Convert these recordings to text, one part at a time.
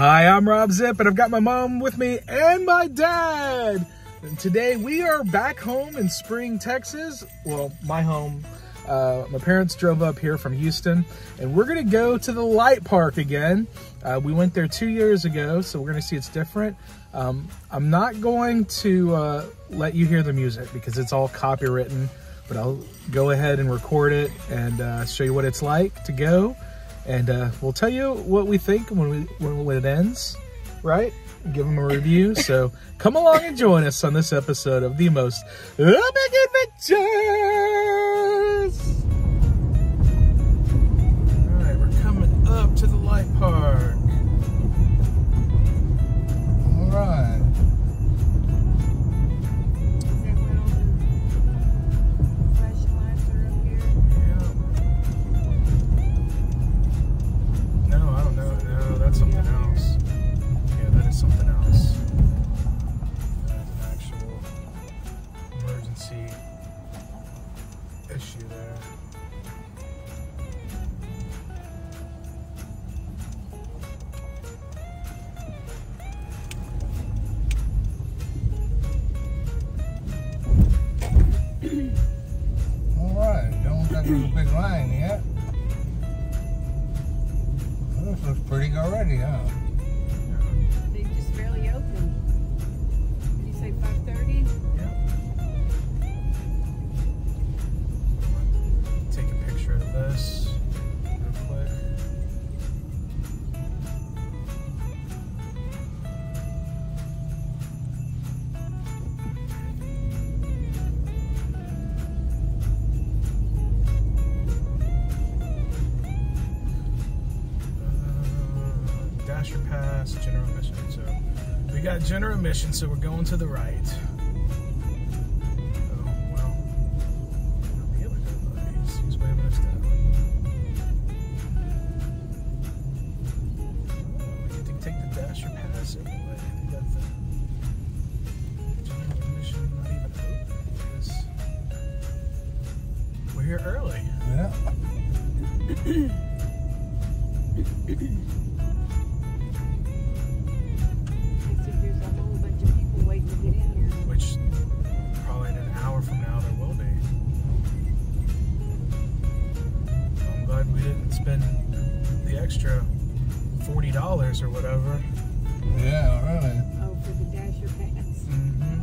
Hi, I'm Rob Zipp, and I've got my mom with me and my dad. And today we are back home in Spring, Texas. Well, my home. My parents drove up here from Houston, and we're going to go to the Light Park again. We went there 2 years ago, so we're going to see it's different. I'm not going to let you hear the music because it's all copywritten, but I'll go ahead and record it and show you what it's like to go. And we'll tell you what we think when it ends, right? Give them a review. So come along and join us on this episode of The Most Epic Adventures. All right, we're coming up to the Light Park. All right. Dasher Pass, general admission. So we got general admission, so we're going to the right. $40 or whatever. Yeah, really. Oh, for the Dasher Pants. Mm-hmm.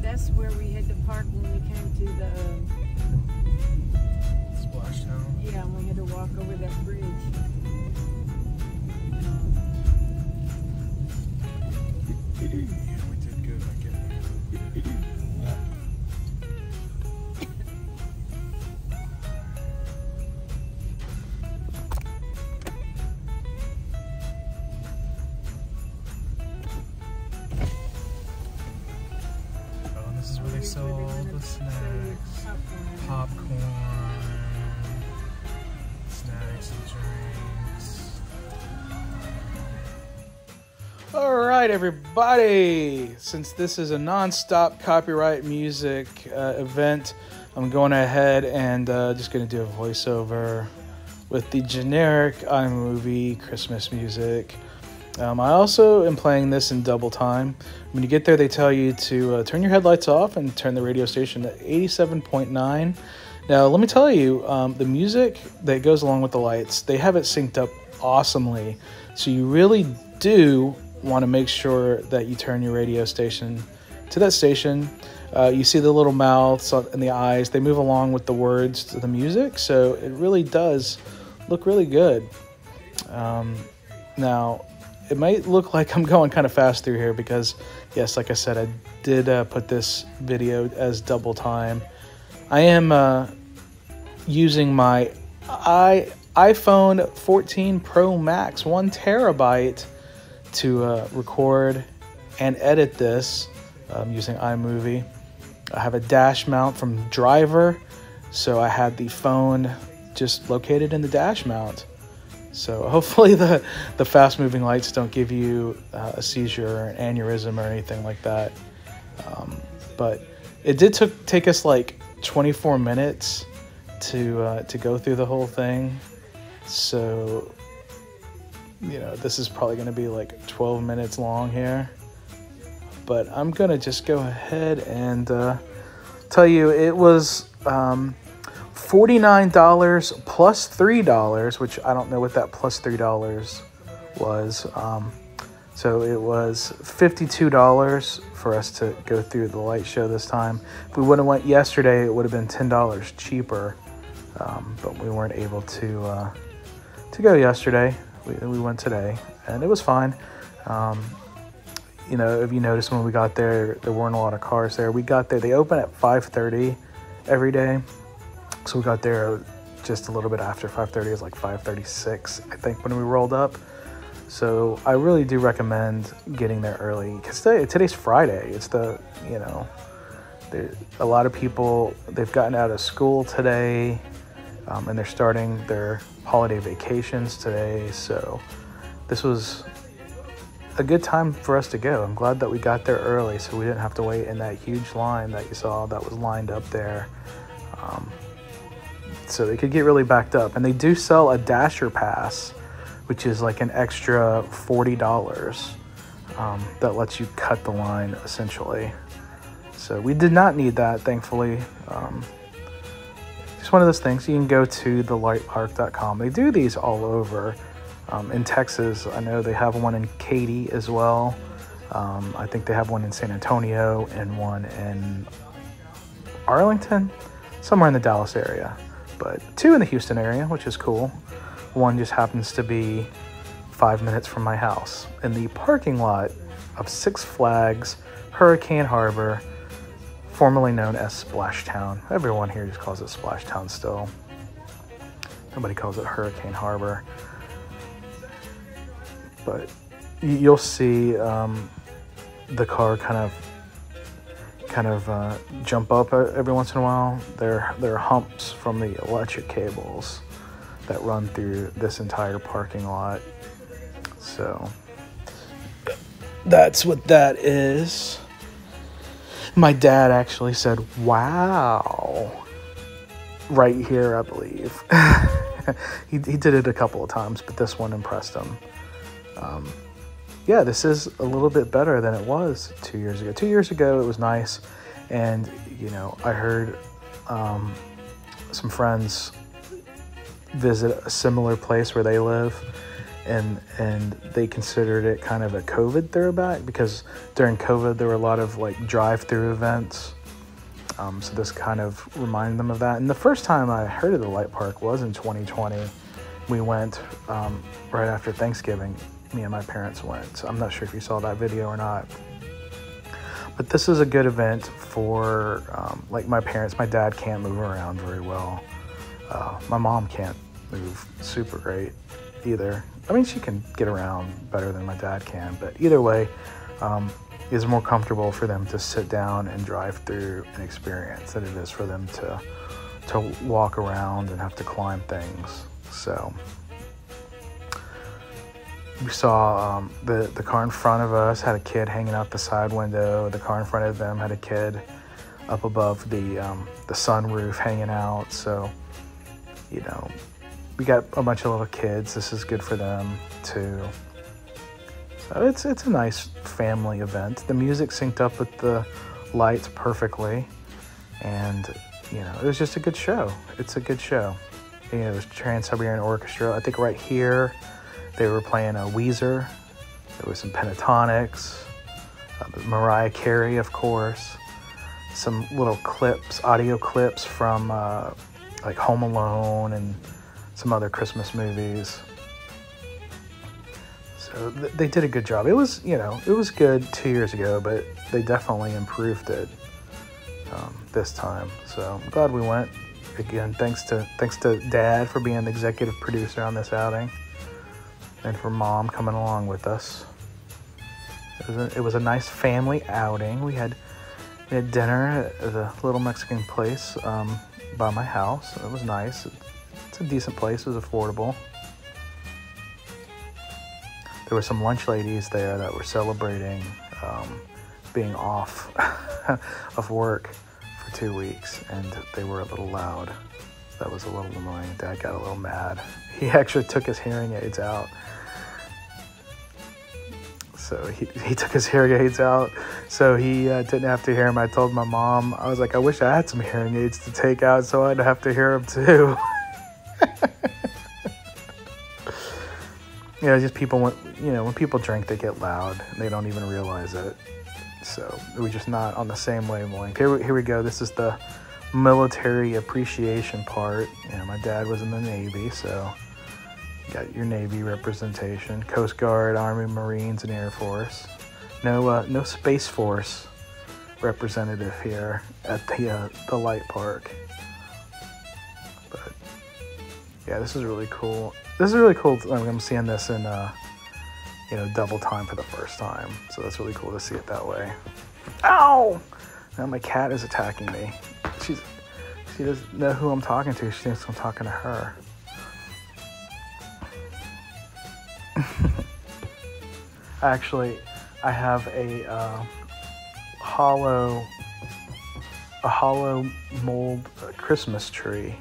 That's where we had to park when we came to the Splash Town. Yeah, and we had to walk over that bridge. Yeah, we did good by getting there. All right, everybody, since this is a non-stop copyright music event, I'm going ahead and just going to do a voiceover with the generic iMovie Christmas music. I also am playing this in double time. When you get there, they tell you to turn your headlights off and turn the radio station to 87.9. Now, let me tell you, the music that goes along with the lights, they have it synced up awesomely, so you really do want to make sure that you turn your radio station to that station. You see the little mouths and the eyes, they move along with the words to the music, so it really does look really good. Now, it might look like I'm going kind of fast through here because, yes, like I said, I did put this video as double time. I am using my iPhone 14 Pro Max, 1 terabyte, to record and edit this using iMovie. I have a dash mount from Driver, so I had the phone just located in the dash mount. So hopefully the fast-moving lights don't give you a seizure or an aneurysm or anything like that. But it did take us like 24 minutes to go through the whole thing. So you know, this is probably going to be like 12 minutes long here. But I'm going to just go ahead and tell you it was $49 plus $3, which I don't know what that plus $3 was. So it was $52 for us to go through the light show this time. If we would have went yesterday, it would have been $10 cheaper. But we weren't able to go yesterday. We went today, and it was fine. You know, if you noticed when we got there, there weren't a lot of cars there. We got there, they open at 5:30 every day. So we got there just a little bit after 5:30. It was like 5:36, I think, when we rolled up. So I really do recommend getting there early, because today's Friday. It's the, you know, a lot of people, they've gotten out of school today, and they're starting their holiday vacations today. So this was a good time for us to go. I'm glad that we got there early, so we didn't have to wait in that huge line that you saw that was lined up there. So they could get really backed up. And they do sell a Dasher Pass, which is like an extra $40 that lets you cut the line, essentially. So we did not need that, thankfully. Just one of those things. You can go to thelightpark.com. They do these all over. In Texas, I know they have one in Katy as well. I think they have one in San Antonio and one in Arlington, somewhere in the Dallas area. But two in the Houston area, which is cool. One just happens to be 5 minutes from my house in the parking lot of Six Flags Hurricane Harbor, formerly known as Splash Town. Everyone here just calls it Splash Town still. Nobody calls it Hurricane Harbor. But you'll see the car kind of jump up every once in a while. There are humps from the electric cables that run through this entire parking lot. So that's what that is. My dad actually said, "Wow," right here, I believe. He did it a couple of times, but this one impressed him. Yeah, this is a little bit better than it was 2 years ago. 2 years ago, it was nice. And, you know, I heard some friends visit a similar place where they live, and they considered it kind of a COVID throwback, because during COVID there were a lot of like drive-through events, so this kind of reminded them of that. And the first time I heard of the Light Park was in 2020. We went right after Thanksgiving. Me and my parents went, so I'm not sure if you saw that video or not, but this is a good event for like my parents. My dad can't move around very well. My mom can't move super great either. I mean, she can get around better than my dad can, but either way, it's more comfortable for them to sit down and drive through an experience than it is for them to walk around and have to climb things. So we saw the car in front of us had a kid hanging out the side window. The car in front of them had a kid up above the sunroof hanging out. So, you know, we got a bunch of little kids. This is good for them too. So it's a nice family event. The music synced up with the lights perfectly, and you know, it was just a good show. It's a good show. You know, there's Trans-Siberian Orchestra. I think right here they were playing a Weezer. There was some Pentatonix, Mariah Carey, of course, some little clips, audio clips from like Home Alone and some other Christmas movies. So they did a good job. It was, you know, it was good 2 years ago, but they definitely improved it this time. So I'm glad we went again. Thanks to Dad for being the executive producer on this outing, and for Mom coming along with us. It was a nice family outing. We had dinner at a little Mexican place by my house. It was nice. It's a decent place. It was affordable. There were some lunch ladies there that were celebrating being off of work for 2 weeks, and they were a little loud. That was a little annoying. Dad got a little mad. He actually took his hearing aids out So he took his hearing aids out, so he didn't have to hear him. I told my mom, I was like, I wish I had some hearing aids to take out so I'd have to hear him too. You know, just people, when people drink, they get loud. And they don't even realize it. So we're just not on the same wavelength. Here we go. This is the military appreciation part. You know, my dad was in the Navy, so... Got your Navy representation, Coast Guard, Army, Marines, and Air Force. No Space Force representative here at the Light Park. But yeah, this is really cool. This is really cool. I mean, I'm seeing this in double time for the first time, so that's really cool to see it that way. Ow! Now my cat is attacking me. She doesn't know who I'm talking to. She thinks I'm talking to her. Actually, I have a hollow mold Christmas tree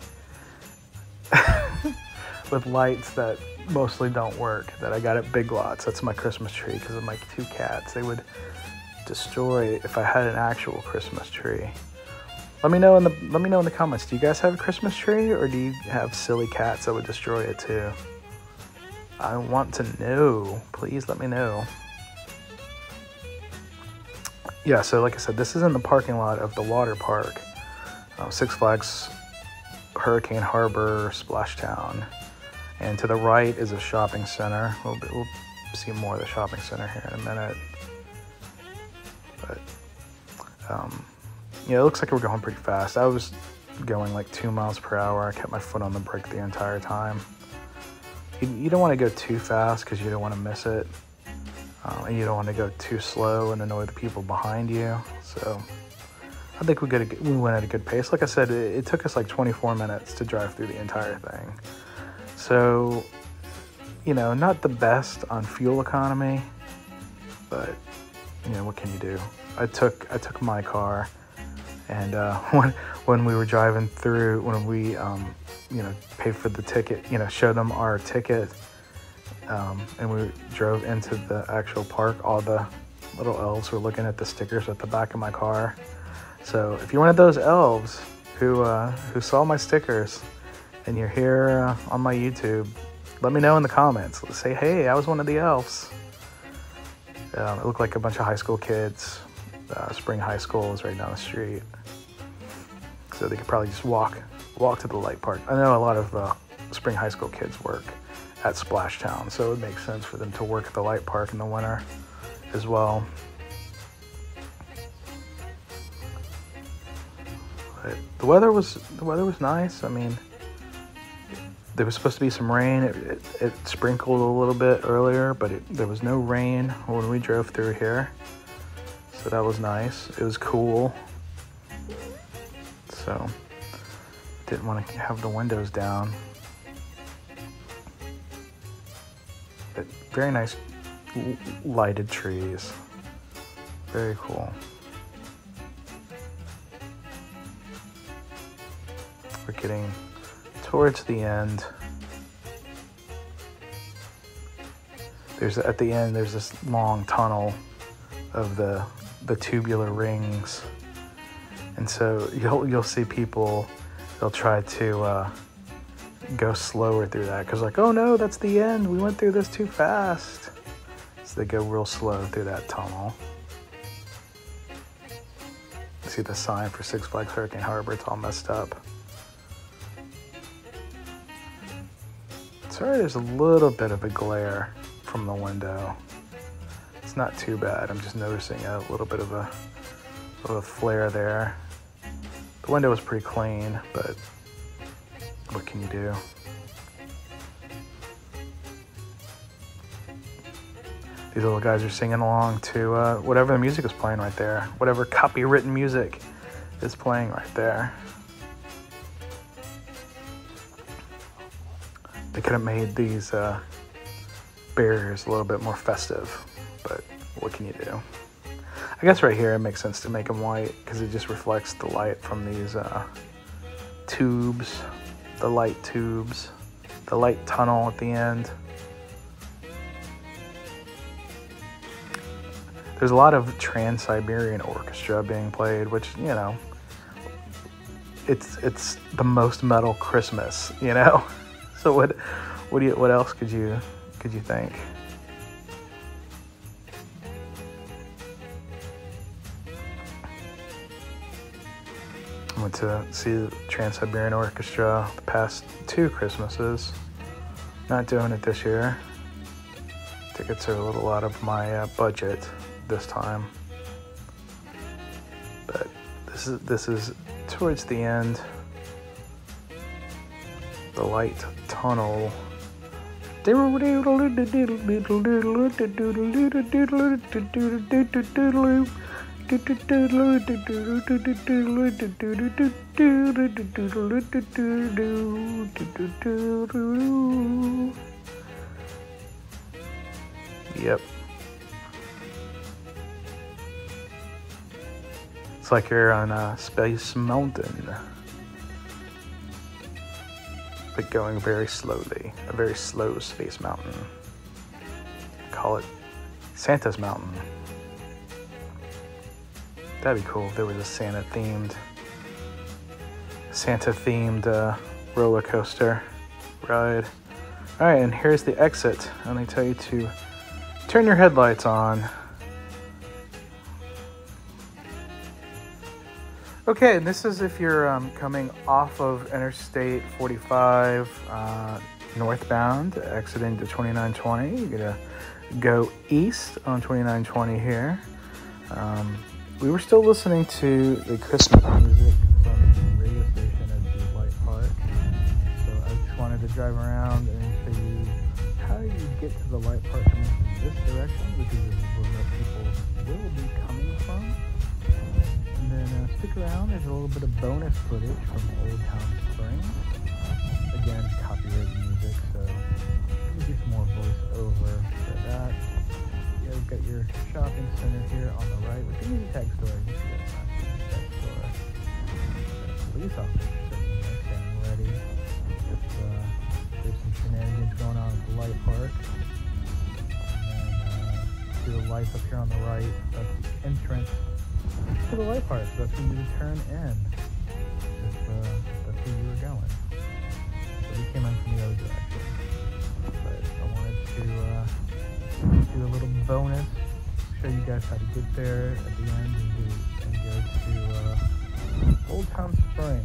with lights that mostly don't work that I got at Big Lots. That's my Christmas tree because of my two cats. They would destroy if I had an actual Christmas tree. Let me know in the comments. Do you guys have a Christmas tree, or do you have silly cats that would destroy it too? I want to know. Please let me know. Yeah, so like I said, this is in the parking lot of the water park. Six Flags Hurricane Harbor, Splash Town. And to the right is a shopping center. We'll see more of the shopping center here in a minute. But, yeah, it looks like we're going pretty fast. I was going like 2 miles per hour. I kept my foot on the brake the entire time. You don't want to go too fast because you don't want to miss it. And you don't want to go too slow and annoy the people behind you. So I think we went at a good pace. Like I said, it took us like 24 minutes to drive through the entire thing. So, not the best on fuel economy, but, what can you do? I took my car, and when we were driving through, when we... paid for the ticket, showed them our ticket, and we drove into the actual park. All the little elves were looking at the stickers at the back of my car. So if you're one of those elves who saw my stickers and you're here on my YouTube, let me know in the comments. Let's say, hey, I was one of the elves. It looked like a bunch of high school kids. Spring High School is right down the street. So they could probably just walk to the Light Park. I know a lot of Spring High School kids work at Splash Town, so it would make sense for them to work at the Light Park in the winter as well. But the weather was nice. I mean, there was supposed to be some rain. It sprinkled a little bit earlier, but there was no rain when we drove through here, so that was nice. It was cool. So didn't want to have the windows down, but very nice lighted trees, very cool. We're getting towards the end. At the end there's this long tunnel of the tubular rings, and so you'll see people. They'll try to go slower through that because, like, oh no, that's the end. We went through this too fast. So they go real slow through that tunnel. You see the sign for Six Flags Hurricane Harbor. It's all messed up. Sorry, there's a little bit of a glare from the window. It's not too bad. I'm just noticing a little bit of a flare there. The window was pretty clean, but what can you do? These little guys are singing along to whatever the music is playing right there. Whatever copywritten music is playing right there. They could have made these barriers a little bit more festive, but what can you do? I guess right here it makes sense to make them white because it just reflects the light from these tubes, the light tunnel at the end. There's a lot of Trans-Siberian Orchestra being played, which, you know, it's the most metal Christmas, you know. So what else could you think? I went to see the Trans-Siberian Orchestra the past two Christmases. Not doing it this year. Tickets are a little out of my budget this time. But this is towards the end. The Light Tunnel. Yep. It's like you're on a Space Mountain, but going very slowly. A very slow Space Mountain. Call it Santa's Mountain. That'd be cool if there was a Santa-themed roller coaster ride. All right, and here's the exit, and they tell you to turn your headlights on. Okay, and this is if you're coming off of Interstate 45 northbound, exiting to 2920. You're gonna go east on 2920 here. We were still listening to the Christmas music from the radio station at the Light Park. So I just wanted to drive around and show you how you get to the Light Park from this direction, because this is where most people will be coming from. And then stick around, there's a little bit of bonus footage from Old Town Springs. Again, copyright music, so we'll do some more voiceover for that. You've got your shopping center here on the right with the music tag store. You see that tag store. The police officers sitting there standing ready. There's some shenanigans going on at the Light Park. And see the lights up here on the right. That's the entrance to the Light Park. So that's where you would turn in if that's where you were going. So we came in from the other direction. But I wanted to do a little bonus, show you guys how to get there at the end and go to Old Town Springs,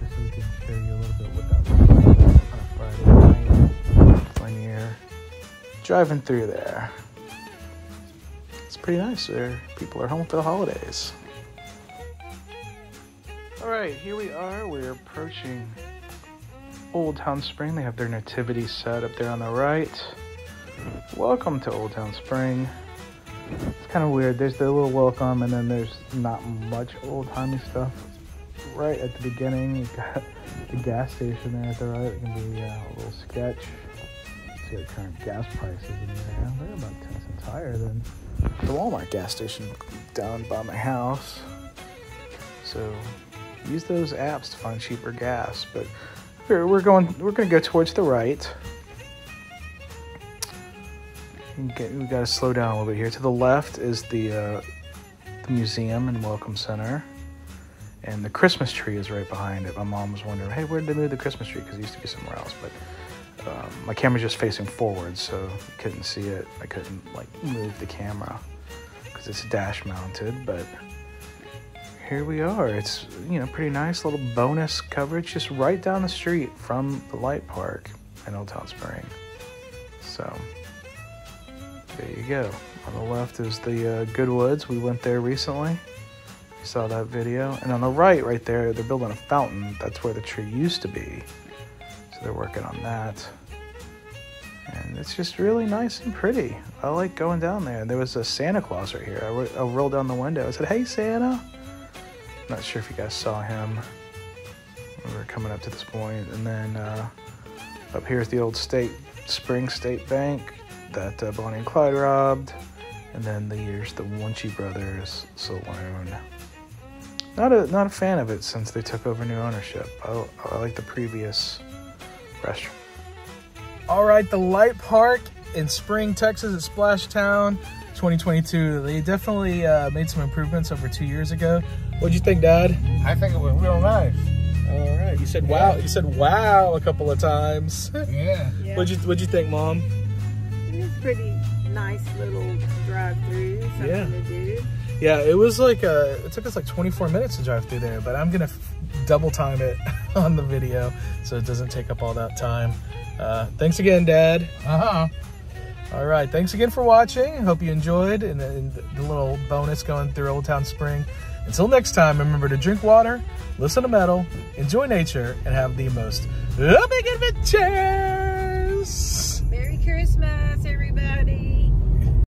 just so we can show you a little bit what that looks like on a Friday night when you're driving through there. It's pretty nice there. People are home for the holidays. Alright, here we are. We're approaching Old Town Spring. They have their nativity set up there on the right. Welcome to Old Town Spring. It's kind of weird. There's the little welcome, and then there's not much old-timey stuff. Right at the beginning, you've got the gas station there at the right. It can be a little sketch. See the current gas prices in there. They're about 10 cents higher than the Walmart gas station down by my house. So use those apps to find cheaper gas. But we're going to go towards the right. We've got to slow down a little bit here. To the left is the museum and welcome center. And the Christmas tree is right behind it. My mom was wondering, hey, where did they move the Christmas tree? Because it used to be somewhere else. But my camera's just facing forward, so you couldn't see it. I couldn't, like, move the camera because it's dash mounted. But here we are. It's, you know, pretty nice little bonus coverage just right down the street from the Light Park in Old Town Spring. So there you go. On the left is the Goodwoods. We went there recently. You saw that video. And on the right there, they're building a fountain. That's where the tree used to be. So they're working on that. And it's just really nice and pretty. I like going down there. There was a Santa Claus right here. I rolled down the window. I said, hey, Santa. I'm not sure if you guys saw him when we were coming up to this point. And then up here is the old Spring State Bank that Bonnie and Clyde robbed, and then there's the Wunchy Brothers Saloon. Not a fan of it since they took over new ownership. I like the previous restaurant. All right, the Light Park in Spring, Texas, at Splash Town, 2022. They definitely made some improvements over 2 years ago. What'd you think, Dad? I think it was real nice. All right. You said wow. Yeah. You said wow a couple of times. Yeah. Yeah. What'd you think, Mom? It was pretty nice little drive-through. Yeah. To do. Yeah. It was like it took us like 24 minutes to drive through there, but I'm gonna double time it on the video so it doesn't take up all that time. Thanks again, Dad. Uh-huh. All right, thanks again for watching. Hope you enjoyed and the little bonus going through Old Town Spring. Until next time, remember to drink water, listen to metal, enjoy nature, and have the most epic adventures. Merry Christmas, everybody.